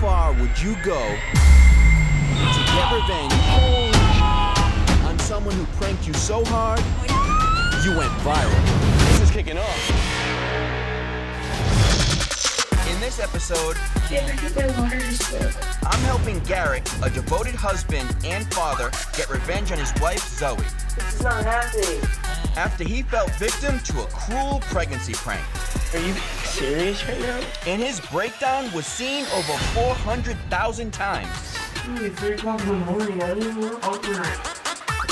far would you go to get revenge on someone who pranked you so hard, you went viral? This is kicking off. In this episode, I'm helping Garrick, a devoted husband and father, get revenge on his wife, Zoe. This is not happening. After he fell victim to a cruel pregnancy prank. Are you serious right now? And his breakdown was seen over 400,000 times. It's 3 o'clock in the morning. I didn't even open it.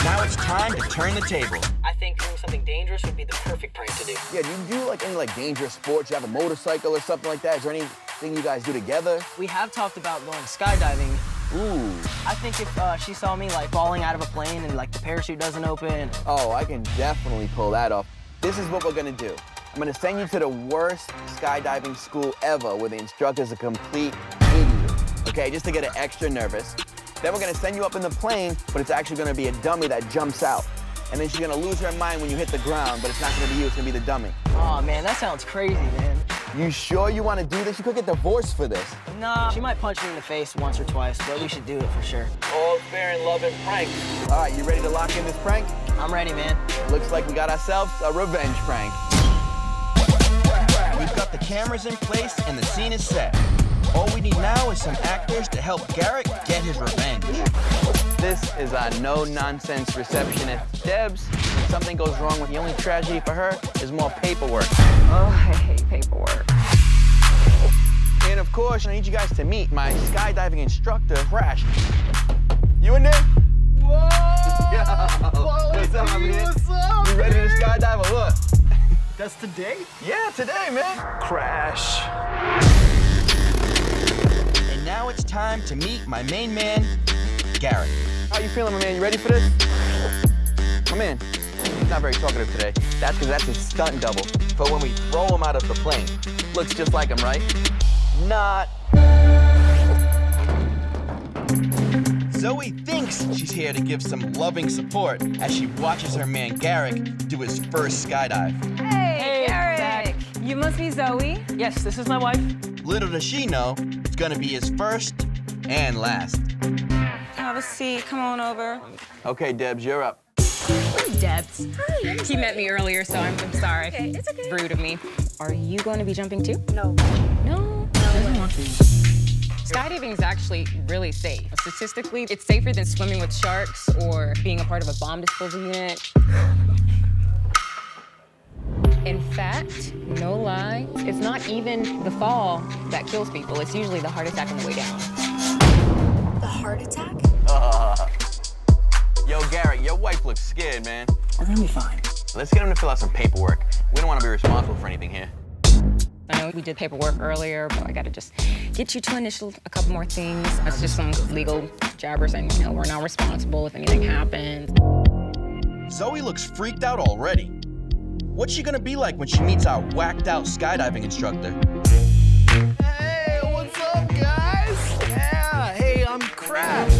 Now it's time to turn the table. I think doing something dangerous would be the perfect prank to do. Yeah, do you do like any like dangerous sports? You have a motorcycle or something like that? Is there anything you guys do together? We have talked about going skydiving. Ooh. I think if she saw me like falling out of a plane and like the parachute doesn't open. Oh, I can definitely pull that off. This is what we're gonna do. I'm gonna send you to the worst skydiving school ever where the instructor's a complete idiot, okay? Just to get it extra nervous. Then we're gonna send you up in the plane, but it's actually gonna be a dummy that jumps out. And then she's gonna lose her mind when you hit the ground, but it's not gonna be you, it's gonna be the dummy. Oh man, that sounds crazy, man. You sure you want to do this? You could get divorced for this. Nah, she might punch me in the face once or twice, but we should do it for sure. All fair in love and prank. All right, you ready to lock in this prank? I'm ready, man. Looks like we got ourselves a revenge prank. We've got the cameras in place and the scene is set. All we need now is some actors to help Garrett get his revenge. This is our no-nonsense receptionist, Debs. If something goes wrong with the only tragedy for her is more paperwork. Oh, I hate paperwork. And of course, I need you guys to meet my skydiving instructor, Crash. You in there? Whoa! Yo, what's up, man? What's up, you ready to skydive or what? That's today? Yeah, today, man. Crash. And now it's time to meet my main man, Garrett. How you feeling, my man? You ready for this? My man, he's not very talkative today. That's because that's his stunt double. But when we throw him out of the plane, looks just like him, right? Not. Zoe thinks she's here to give some loving support as she watches her man Garrick do his first skydive. Hey, Garrick! You must be Zoe. Yes, this is my wife. Little does she know, it's gonna be his first and last. Have a seat, come on over. Okay, Debs, you're up. Debs. Hi. He met me earlier, so I'm sorry. Okay, it's okay. Rude of me. Are you going to be jumping too? No. No. Doesn't want to. Skydiving is actually really safe. Statistically, it's safer than swimming with sharks or being a part of a bomb disposal unit. In fact, no lie, it's not even the fall that kills people. It's usually the heart attack on the way down. The heart attack? Yo, Garrett, your wife looks scared, man. We're gonna be fine. Let's get him to fill out some paperwork. We don't want to be responsible for anything here. I know we did paperwork earlier, but I gotta just get you to initial a couple more things. That's just some legal jabbers, and you know, we're not responsible if anything happens. Zoe looks freaked out already. What's she gonna be like when she meets our whacked out skydiving instructor? Hey, what's up, guys? Yeah, hey, I'm Crash.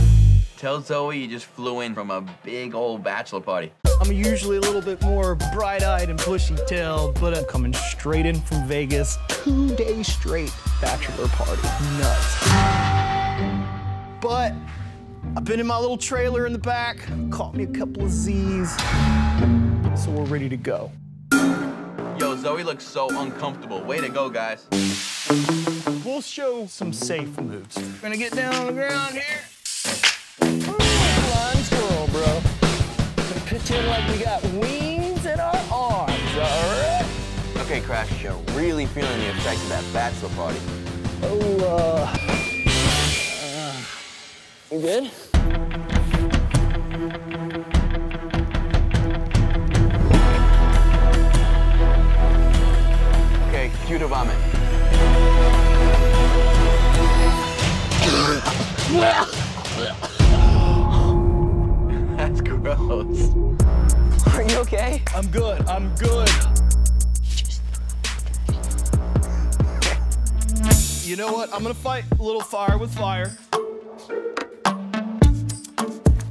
Tell Zoe you just flew in from a big old bachelor party. I'm usually a little bit more bright-eyed and bushy-tailed, but I'm coming straight in from Vegas. 2 days straight bachelor party. Nuts. But I've been in my little trailer in the back, caught me a couple of Z's, so we're ready to go. Yo, Zoe looks so uncomfortable. Way to go, guys. We'll show some safe moves. We're gonna get down on the ground here. Pretend like we got wings in our arms, all right? Okay, Crash, you're really feeling the effect of that bachelor party. Oh, you good? Okay, cue to vomit. That's gross. Are you okay? I'm good, I'm good. You know what? I'm gonna fight a little fire with fire.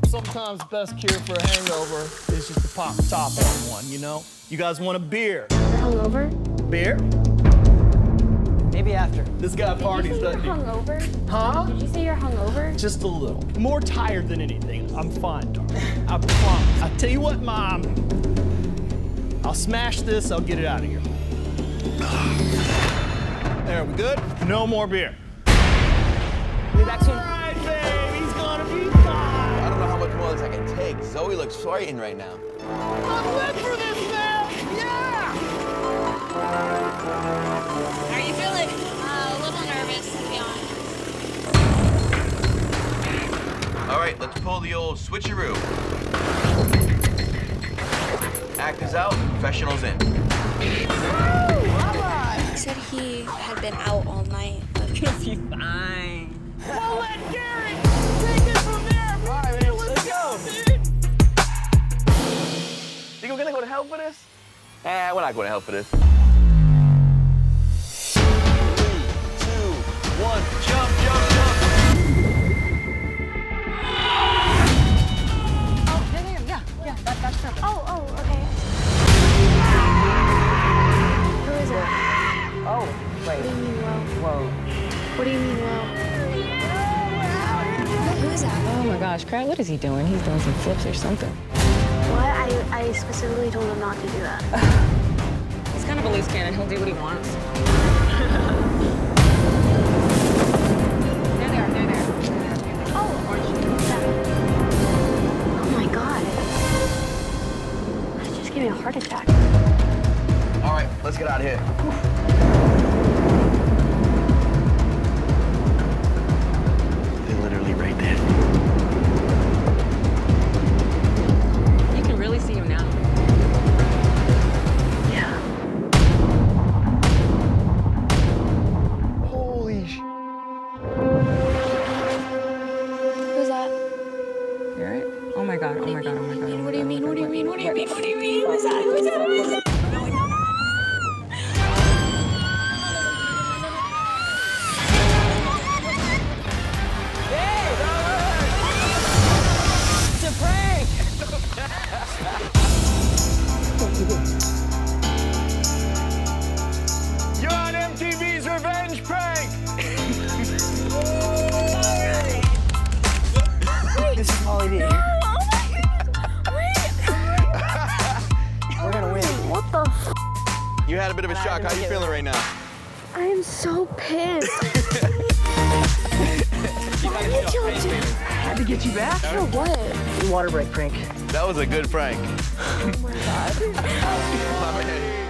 Sometimes the best cure for a hangover is just to pop the top on one, you know? You guys want a beer? Hungover? Beer? Maybe after. This guy parties, doesn't he? Did you say you're hungover? Huh? Did you say you're hungover? Just a little. More tired than anything. I'm fine, darling. I promise. I tell you what, Mom. I'll smash this. I'll get it out of here. There, we good? No more beer. We'll be back soon. All right, babe. He's gonna be fine. I don't know how much more this I can take. Zoe looks frightened right now. I'm lit for this, man! Yeah! Are you feeling a little nervous, to be honest? All right, let's pull the old switcheroo. Actors out, professionals in. Woo! All right. He said he had been out all night. He'll be fine. We'll let Garrick take it from there. All right, man, let's go. Think we're gonna go to hell for this? Eh, we're not going to hell for this. 3, 2, 1, jump, jump, jump. Oh, there, yeah, that's perfect. Oh, okay. Who is it? Oh, wait. Whoa. What do you mean, well? Who is that? Oh my gosh, Crash, what is he doing? He's doing some flips or something. What? I specifically told him not to do that. He's kind of a loose cannon. He'll do what he wants. There they are, there they are. Oh, orange. Oh my God. That just gave me a heart attack. All right, let's get out of here. Oof. Right there. You can really see him now. Yeah. Holy sh. Who's that? Garrett? Oh my God, oh my God, oh my God. What do you mean? What do you mean? What do you mean? What do you mean? Who's that? Who's that? Who's that? You had a bit of a shock. How are you feeling right now? I am so pissed. I had to get you back? For what? Water break prank. That was a good prank. Oh my God.